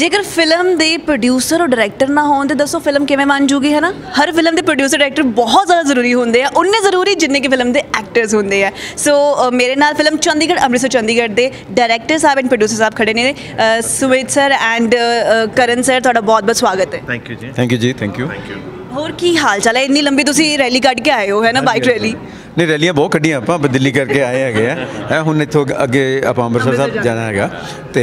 जेकर फिल्म दे प्रोड्यूसर और डायरैक्टर ना होन तो दसो फिल्म किवें बन जूगी, है ना। हर फिल्म दे प्रोड्यूसर डायरैक्टर बहुत ज़्यादा जरूरी होंगे, उन्ने जरूरी जिन्ने की फिल्म दे एक्टर्स होंगे है। सो मेरे नाल फिल्म चंडीगढ़ अमृतसर चंडीगढ़ के डायरैक्टर साहब एंड प्रोड्यूसर साहब खड़े ने। Sumit sir and Karan sir, थोड़ा बहुत बहुत स्वागत है। Thank you ji. Thank you ji. Thank you. होर की हाल चाल है? इन्नी लंबी तुसी रैली कट के आए हो, है ना, बाइक रैली। नहीं, रैलियाँ बहुत कट्टिया आप दिल्ली करके आए है। हम इतों अगे आप अमृतसर साहब जाना है, तो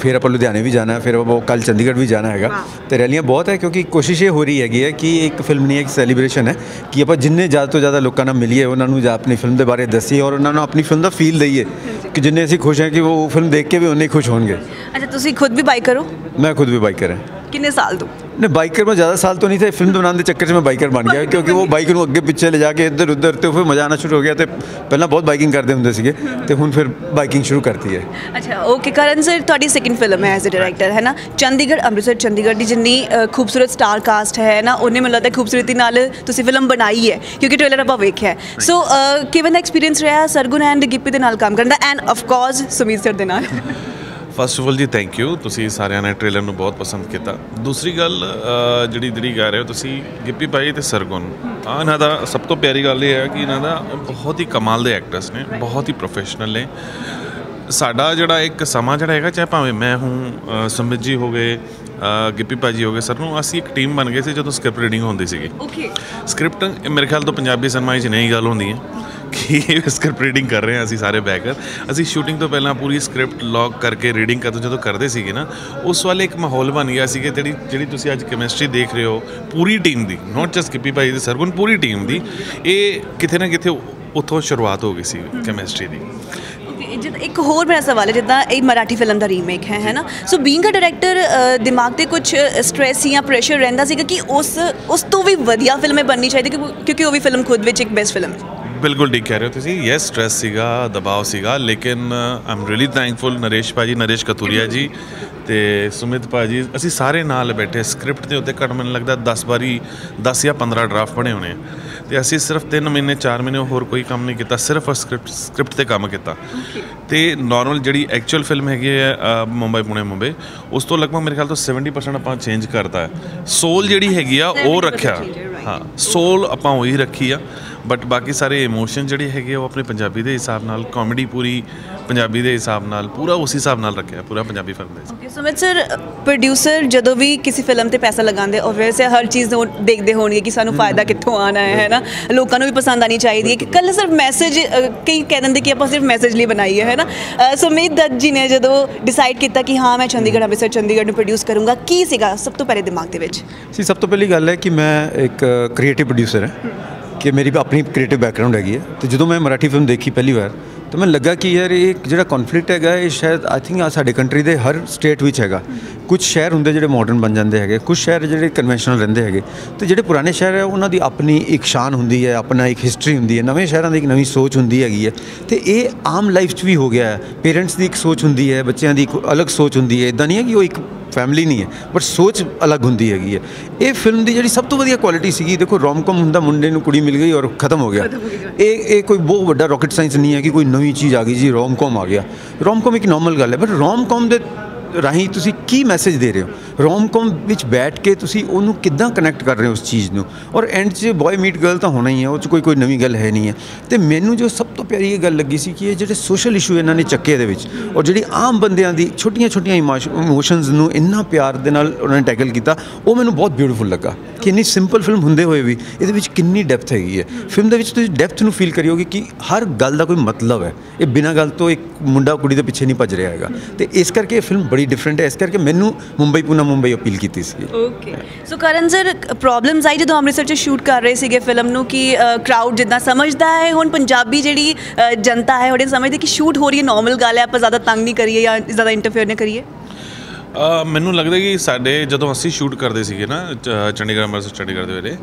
फिर आप लुधियाने भी जाना है, फिर आप कल चंडीगढ़ भी जाना है। तो रैलियाँ बहुत है, क्योंकि कोशिश ये हो रही है कि एक फिल्म नहीं एक सैलीब्रेशन है कि आप जिन्ने ज़्यादा तो ज़्यादा लोगों मिलीए, उन्होंने अपनी फिल्म के बारे दसीए और उन्होंने अपनी फिल्म का फील दईए कि जिन्हें असी खुश हैं कि वो फिल्म देख के भी उन्ने खुश होंगे। अच्छा, तुम खुद भी बाइकर हो? मैं खुद भी बाइकर है। कितने साल तो? नहीं, बाइकर में ज़्यादा साल तो नहीं थे, फिल्म बनाने के चक्कर से मैं बाइकर बन गया, क्योंकि वो बाइक को अगे पिछे ले जाके इधर उधर तो फिर मज़ा आना शुरू हो गया। तो पहले बहुत बाइकिंग करते होंगे सीगे, तो हूँ फिर बाइकिंग शुरू करती है। अच्छा, ओके। करण सर, तुहाडी सेकंड फिल्म है एज ए डायरैक्टर, है ना। चंडीगढ़ अमृतसर चंडीगढ़ की जिन्नी खूबसूरत स्टार कास्ट है ना, उन्हें मैं लगता है खूबसूरती नाल तुसीं फिल्म बनाई है, क्योंकि ट्रेलर आपां वेख्या है। सो किवें दा एक्सपीरियंस रहा सरगुन एंड गिपी दे नाल काम करन दा and of course Sumit sir दे नाल? First of all ji thank you, तुसी सारियां ने ट्रेलर में बहुत पसंद किया। दूसरी गल जी कह रहे हो तुसी गिप्पी भाई तो सरगुन, हाँ इन्हों का सब तो प्यारी गल ये है कि इन्हों बहुत ही कमाल के एक्टर्स ने, बहुत ही प्रोफेशनल ने। साडा जिहड़ा एक समा जिहड़ा है, चाहे भावें मैं हूँ, सुमित जी हो गए, गिप्पी भाजी हो गए, सरनू असी एक टीम बन गए थे जो स्क्रिप्ट रीडिंग होंदी सी। स्क्रिप्ट मेरे ख्याल तो पंजाबी सिनेमा च नई गल होंदी है कि स्क्रिप्ट रीडिंग कर रहे हैं असी सारे बैकर। असी शूटिंग तो पहला पूरी स्क्रिप्ट लॉक करके रीडिंग करते जो करते थे ना, उस वाले एक माहौल बन गया सी कि जिहड़ी जिहड़ी तुसी अज केमिस्ट्री देख रहे हो पूरी टीम दी, नॉट जस्ट गिप्पी भाई दी सरगुन, पूरी टीम दी, ये कितने ना कितने उतों शुरुआत हो गई सी केमिस्ट्री दी। एक होर मेरा सवाल है, जिदा ये मराठी फिल्म का रीमेक है ना। सो बीइंग अ डायरैक्टर दिमाग से कुछ स्ट्रैस या प्रैशर रहिंदा सी कि उस तो भी वधिया फिल्म बननी चाहिए, क्योंकि वो भी फिल्म खुद विच एक बेस्ट फिल्म है। बिल्कुल ठीक कह रहे हो तुसी। यस, स्ट्रेस सीगा, दबाव सीगा, लेकिन I am really thankful Naresh भाजी, नरेश कतूरिया जी ते सुमित भाजी, असी सारे नाल बैठे। स्क्रिप्ट के उत्ते घट मैनूं लगदा 10 या 15 ड्राफ्ट बने होने, तो असी सिर्फ 3 महीने 4 महीने होर कोई काम नहीं किया, सिर्फ स्क्रिप्ट ते काम किया। तो नॉर्मल जी एक्चुअल फिल्म हैगी है मुंबई पुणे मुंबई, उस तो लगभग मेरे ख्याल तो 70% आपां चेंज करता है। सोल जी हैगी आ वो रखिया, हाँ सोल आपां वही रखी आ, बट बाकी सारे इमोशन जिहड़े हैगे वो अपने पंजाबी के हिसाब नाल, कॉमेडी पूरी पंजाबी के हिसाब नाल, पूरा उस हिसाब नाल रखे पूरा Punjabi film. Okay Sumit sir, producer जदों भी किसी फिल्म ते पैसा लगांदे ओबियस हर चीज़ देखते होणगे कि सानू फायदा कित्थों आना है ना, लोगों भी पसंद आनी चाहिए कि कल सिर्फ मैसेज कई कह देंगे कि आप सिर्फ मैसेज लिए बनाई है ना। सुमित दत्त जी ने जदों डिसाइड किया कि हाँ मैं चंडीगढ़ अमृतसर चंडीगढ़ में प्रोड्यूस करूँगा, की सीगा सब तो पहले दिमाग दे विच? सी सब तो पहली गल है कि मैं एक क्रिएटिव प्रोड्यूसर है कि मेरी अपनी क्रिएटिव बैकग्राउंड हैगी है। तो जो मैं मराठी फिल्म देखी पहली बार तो मैं लगा कि यार ये जो कॉन्फ्लिक्ट हैगा ये शायद आई थिंक साडे कंट्री के हर स्टेट में हैगा। कुछ शहर होंगे जो मॉडर्न बन जाते हैं, कुछ शहर जो कन्वेंशनल रहते हैं, तो जो पुराने शहर है उन्होंने अपनी एक शान होंगी है, अपना एक हिस्टरी होंगी है, नवे शहरों की एक नवी सोच होंगी हैगी है। तो ये आम लाइफ भी हो गया है, पेरेंट्स की एक सोच होंगी है, बच्चों की एक अलग सोच होंगी है, इदा नहीं है कि वो एक फैमिली नहीं है बट सोच अलग होंगी हैगी है। ये फिल्म की जी सब तो वधिया क्वालिटी सी, देखो रोमकॉम होंदा, मुंडे नूं कुड़ी मिल गई और खत्म हो गया। ये कोई बहुत बड़ा रॉकेट साइंस नहीं है कि कोई नवी चीज़ आ गई जी रोमकॉम आ गया। रोमकॉम एक नॉर्मल गल है, बट रोमकॉम दे राही तुसी की मैसेज दे रहे हो, रोमकॉम विच बैठ के तुसी उन्हों किद्दां कनैक्ट कर रहे हो उस चीज़ नूं, और एंड च बॉय मीट गर्ल तो होना ही है, उस कोई नवी गल है नहीं है। तो मैनू जो सब तो प्यारी गल लगी सी कि ये जो सोशल इशू इन्होंने चक्के दे विच और जी आम बंदियां दी छोटियां छोटियां इमोशनस नूं इन्ना प्यार दे नाल उन्होंने टैकल किया, वो मैनू बहुत ब्यूटीफुल लगा कि इन्नी सिंपल फिल्म होंदे हुए भी इहदे विच कितनी डेप्थ हैगी है। फिल्म दे विच तुसी डेप्थ नूं फील करियोगे कि हर गल दा कोई मतलब है, ये बिना गल तो एक मुंडा कुड़ी दे पिछे नहीं भज रहा हैगा। तो इस करके फिल्म बड़ी डिफरेंट है, इस करके मैनू मुंबई पुणे मुंबई अपील की थी। Okay so Karan sir, problems आई जो अमृतसर से शूट कर रहे थे फिल्म नू कि क्राउड जितना समझता है हूँ पंजाबी जी जनता है वो समझते कि शूट हो रही है नॉर्मल गल है, आप ज़्यादा तंग नहीं करिए या ज़्यादा इंटरफेयर नहीं करिए। मैनू लगता कि साढ़े जो असी शूट करते थे ना चंडीगढ़ अमृतसर चंडीगढ़ के वेले,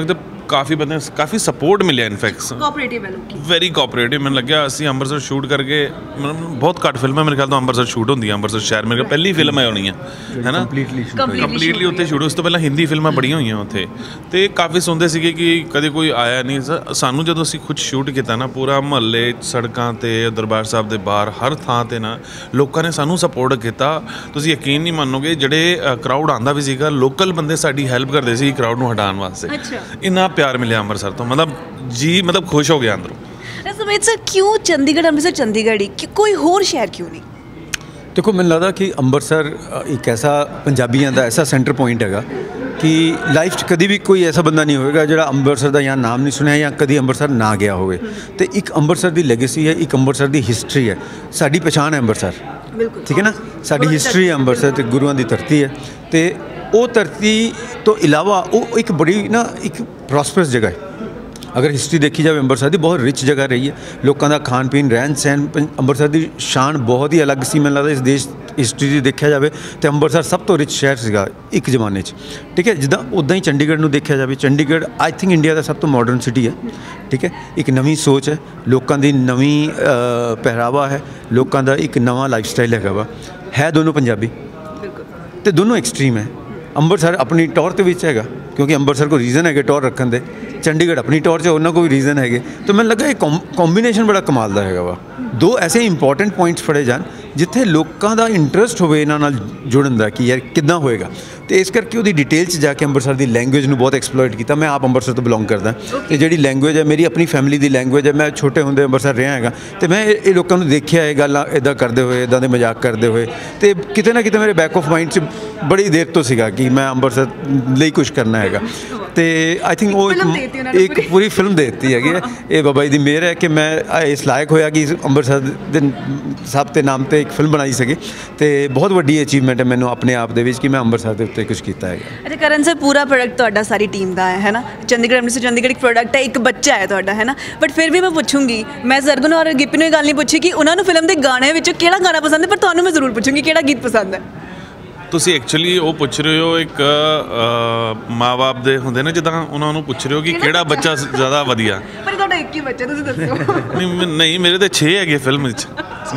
लगता काफ़ी पता है काफ़ी सपोर्ट मिले इनफैक्ट कोऑपरेटिव वेरी कोऑपरेटिव मैंने लगे असं अमृतसर शूट करके मतलब बहुत घट फिल्म है मेरे ख्याल तो अमृतसर शूट होंगी अमृतसर शहर मेरे पहली फिल्म है होनी है ना कंप्लीटली उत्ते शूट उस तो पहले हिंदी फिल्में बड़िया हुई उत्थे तो काफ़ी सुनते थे कि कदे कोई आया नहीं सानू जो असं खुद शूट किया ना पूरा मुहल्ले सड़कों पर दरबार साहब के बाहर हर थान पर ना लोगों ने सानू सपोर्ट किया तुसीं यकीन नहीं मानोगे जिहड़े क्राउड आंदा भी सीगा लोकल बंदे साडी हेल्प करते सी क्राउड नूं हटाउण वास्ते इन्ना प्यार मिले अमृतसर तो मतलब जी मतलब खुश हो गया अंदरों। सुमित सर क्यों चंडीगढ़ अमृतसर चंडीगढ़ ही कोई होर शहर क्यों नहीं? देखो मैंने लगता कि अमृतसर एक ऐसा पंजाबियों का ऐसा सेंटर पॉइंट हैगा कि लाइफ कभी भी कोई ऐसा बंदा नहीं होएगा जो अमृतसर का या नाम नहीं सुने या कभी अमृतसर ना गया होवे तो एक अमृतसर की लैगेसी है एक अमृतसर की हिस्टरी है साड़ी पहचान है अमृतसर ठीक है ना साड़ी हिस्टरी है अमृतसर तो गुरुआं की धरती है तो वो धरती तो इलावा वो एक बड़ी ना एक प्रॉस्परस जगह है अगर हिस्ट्री देखी जाए अमृतसर की बहुत रिच जगह रही है लोगों का खान पीन रहन सहन अमृतसर की शान बहुत ही अलग सी मैं लगता इस देश हिस्ट्री से देखा जाए तो अमृतसर सब तो रिच शहर सीगा एक जमाने ठीक है जिदा उदा ही चंडीगढ़ को देखा जाए चंडीगढ़ आई थिंक इंडिया का सब तो मॉडर्न सिटी है ठीक है एक नवी सोच है लोगों की नवी पहरावा है लोगों का एक नवा लाइफ स्टाइल है वा है दोनों पंजाबी तो दोनों एक्सट्रीम है अमृतसर अपनी टौर तो भी है क्योंकि अमृतसर को रीजन है टौर रखने दे चंडीगढ़ अपनी टौर से उन्होंने कोई रीजन है तो मैं लगा ये कॉम्बीनेशन बड़ा कमाल का है वा दो ऐसे इंपॉर्टेंट पॉइंट्स फड़े जान जिथे लोगों का इंटरस्ट होवे इन्हां नाल जुड़न का कि यार किद्दां होएगा तो इस करके वो डिटेल जाके अमृतसर की लैंगुएज में बहुत एक्सप्लोइट किया मैं आप अमृतसर तो बिलोंग करता ये जी लैंगुएज है मेरी अपनी फैमिली की लैंगुएज है मैं छोटे होंदे अमृतसर रहा है तो मैं ये लोगों को देखा है गल्लां इदां करते हुए इदां दे मजाक करते हुए तो किते ना किते मेरे बैक ऑफ माइंड बड़ी देर तो सीगा कि मैं अमृतसर लिए कुछ करना है तो आई थिंक वो एक पूरी फिल्म देती है ये बाबा जी की मेहर है कि मैं इस लायक होया कि अमृतसर साहब के नाम पर एक फिल्म बनाई सके तो बहुत वड्डी अचीवमेंट है मैनूं अपने आप दे विच कि मैं अमृतसर दे उत्ते कुछ कीता है। अच्छा करण सर पूरा प्रोडक्ट तो सारी टीम का है ना चंडीगढ़ अमृतसर चंडीगढ़ एक प्रोडक्ट है एक बच्चा है तो है ना बट फिर भी मैं पूछूंगी मैं सरगुन और गिपी ने गल नहीं पूछी कि उन्होंने फिल्म के गाने केड़ा गाना पसंद है पर तुम्हें मैं जरूर पूछूंगी केड़ा गीत पसंद है तुसी एक्चुअली वो पूछ रहे हो एक माँ बाप दे होंदे ने जिदा उन्होंने पूछ रहे हो कि केड़ा बच्चा ज़्यादा वधिया पर तुहाडा एक ही बच्चा तुसी दस्सो नहीं मेरे तो 6 है फिल्म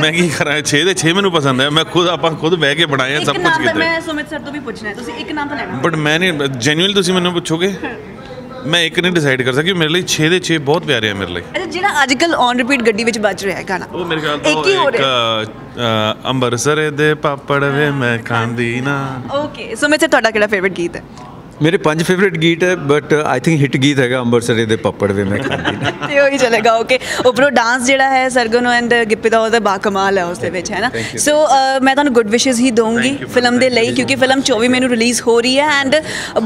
मैं की करा 6 मैनू पसंद है मैं खुद आप खुद बह के बनाया सब कुछ कीता मैं सुमित सर तो भी पूछना है तुसी एक नाम तो लेना बट मैं नहीं जेन्युइनली तुसी मैनू पूछोगे मैं एक नहीं डिसाइड कर सकी मेरे लिए 6 बहुत प्यारे हैं मेरे लिए। अच्छा जिहड़ा आजकल ऑन रिपीट गड्डी विच बज रहा है गाना वो मेरे ख्याल तो एक अंबरसर दे पापड़ वे मैं खांदी ना ओके सो मेरे तुहाडा केड़ा फेवरेट गीत है मेरे 5 फेवरेट गीत है बट आई थिंक हिट गीत है अंबरसर दे पापड़ वे मैं खांदी ना ते ओही चलेगा ओके उपरों डांस जिहड़ा है सरगुन एंड गिप्पी दा ओहदा बा कमाल है उस दे विच है ना सो मैं तुहानू गुड विशेस ही दूंगी फिल्म दे लई क्योंकि फिल्म 24 मई नू रिलीज़ हो रही है एंड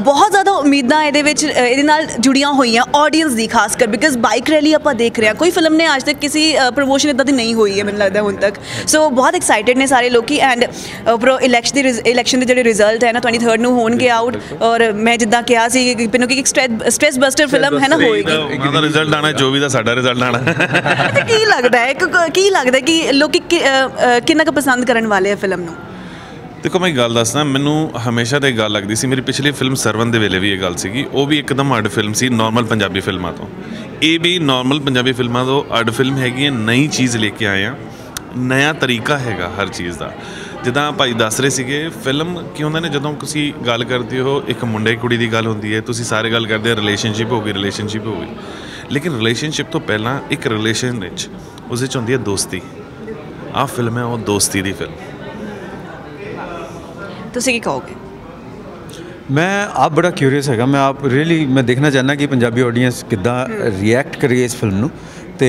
बहुत ज़्यादा उम्मीदां इहदे विच इहदे नाल जुड़ियां होईयां ऑडियंस दी खासकर बिकॉज बाइक रैली आपां देख रहे हैं कोई फिल्म ने अज तक किसी प्रमोशन इदां दी नहीं होई है मैनूं लगदा हुण तक सो बहुत एक्साइटेड ने सारे लोग एंड उपरों इलैक्शन दे जिहड़े रिजल्ट है ना 23 नू होणगे आउट और मैं जिदा कहा कि स्ट्रेस बस्टर फिल्म है ना होएगी रिजल्ट आना 24 ਦਾ ਸਾਡਾ ਰਿਜ਼ਲਟ ਆਣਾ ਕੀ ਲੱਗਦਾ ਹੈ ਕੀ ਲੱਗਦਾ ਕਿ ਲੋਕੀ ਕਿੰਨਾ ਕੁ ਪਸੰਦ ਕਰਨ ਵਾਲੇ ਆ ਫਿਲਮ ਨੂੰ देखो मैं एक गल दसदा मैनू हमेशा तो एक गल लगती सी मेरी पिछली फिल्म सरवन दे वेले भी ये गल सीगी वो भी एकदम अड फिल्म सी नॉर्मल पंजाबी फिल्मां तो ये भी नॉर्मल पंजाबी फिल्मां तो अड फिल्म हैगी नई चीज़ लेके आए हैं नया तरीका हैगा हर चीज़ का जिदा भाई दस रहे थे फिल्म की होंगे ने जो किसी गल करते हो एक मुंडे कुड़ी की गल होंगी है तुसी सारे गल करते हो रिलेशनशिप हो गई लेकिन रिलेशनशिप तो पहला एक रिलेशन उस होंगी है दोस्ती आ फिल्म है वो दोस्ती की फिल्म तुसी की कहोगे मैं आप बड़ा क्यूरीअस है मैं आप रियली मैं देखना चाहना कि पंजाबी ऑडियंस किद्दां रिएक्ट करिए इस फिल्म नूं तो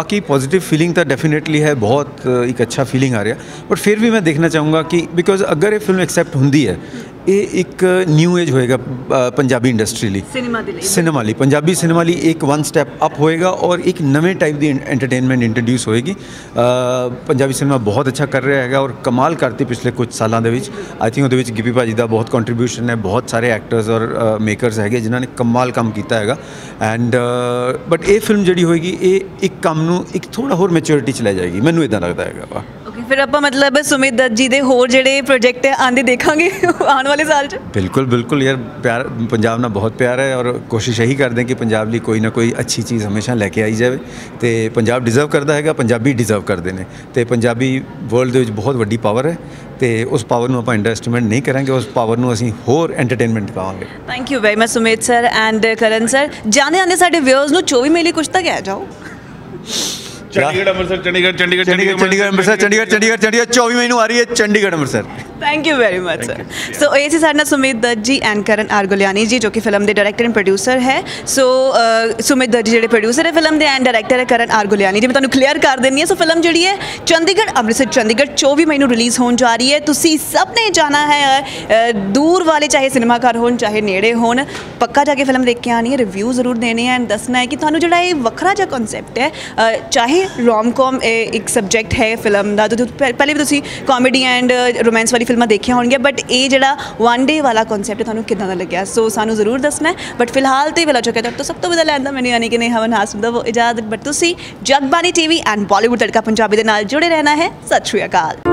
बाकी पॉजिटिव फीलिंग तो डेफिनेटली है बहुत एक अच्छा फीलिंग आ रहा बट फिर भी मैं देखना चाहूँगा कि बिकॉज अगर ये फिल्म एक्सेप्ट होंदी है ये एक न्यू एज होएगा पंजाबी इंडस्ट्री ली सिनेमा ली पंजाबी सिनेमा ली एक वन स्टैप अप होएगा और एक नवे टाइप की एंटरटेनमेंट इंट्रोड्यूस होएगी पंजाबी सिनेमा बहुत अच्छा कर रहा है और कमाल करती पिछले कुछ सालों के आई थिंक वो गिपी भाजी का बहुत कॉन्ट्रीब्यूशन है बहुत सारे एक्टर्स और मेकरस है जिन्होंने कमाल काम किया है एंड बट ये फिल्म जी होएगी ये एक काम में एक थोड़ा होर मैच्योरिटी च लै जाएगी मैं इदा लगता है फिर ਆਪਾਂ मतलब सुमित दत्त जी दे होर जेड़े प्रोजेक्ट है आंदे देखांगे आने वाले साल च। बिल्कुल बिल्कुल यार, प्यार पंजाब ना बहुत प्यार है और कोशिश यही करदे कि पंजाब लिए कोई ना कोई अच्छी चीज़ हमेशा लेके आई जाए तो पंजाब डिजर्व करता हैगा, पंजाबी डिजर्व करते हैं तो पंजाबी वर्ल्ड दे विच बहुत वड्डी पावर है तो उस पावर नूं आपां अंडरएस्टिमेट नहीं करांगे, उस पावर नूं असीं होर एंटरटेनमेंट पावांगे। Thank you very much Sumit sir and Karan sir. जाने आने साडे व्यूअर्स नूं 24 मेले कुछ तक आ जाओ। चंडीगढ़ अमृतसर चंडीगढ़ चंडीगढ़ चंडीगढ़ चंडीगढ़ अमृतसर चंडीगढ़ चंडीगढ़ चंडीगढ़ 24 मई आ रही है Chandigarh Amritsar. Thank you very much sir. So ये साढ़े सुमित दत्त जी एंड करन आर गुलियानी जी जो कि फिल्म के डायरेक्टर एंड प्रोड्यूसर है। सो सुमित दत्त जी जो प्रोड्यूसर है फिल्म के एंड डायरेक्टर है, करन आर गुलियानी जी मैं तुम्हें क्लीयर कर देनी है। सो फिल्म जी है चंडीगढ़ अमृतसर चंडीगढ़ 24 मई को रिलीज़ होने जा रही है। तुसी सब ने जाना है, दूर वाले चाहे सिनेमाघर हो चाहे नेड़े हो, पक्का जाके फिल्म देख के आनी है, रिव्यू जरूर देने एंड दसना है कि तुम्हें जोड़ा ये वखरा जिहा कॉन्सैप्ट है। चाहे रोम कॉम एक सब्जैक्ट है फिल्म का, तो पहले भी तुम कॉमेडी एंड रोमांस वाली फिल्में देखिया होगी, बट ये जो वन डे वाला कॉन्सैप्ट है कि लग्या सो सानू जरूर दसना है। बट फिलहाल तो वेला चुका तो सब तो वह लैंदा मैंने यानी कि नहीं हवन हासम वो इजाजत, बट तुम जगबानी टीवी एंड बॉलीवुड तड़का पंजाबी के जुड़े रहना है। सत श्री अकाल।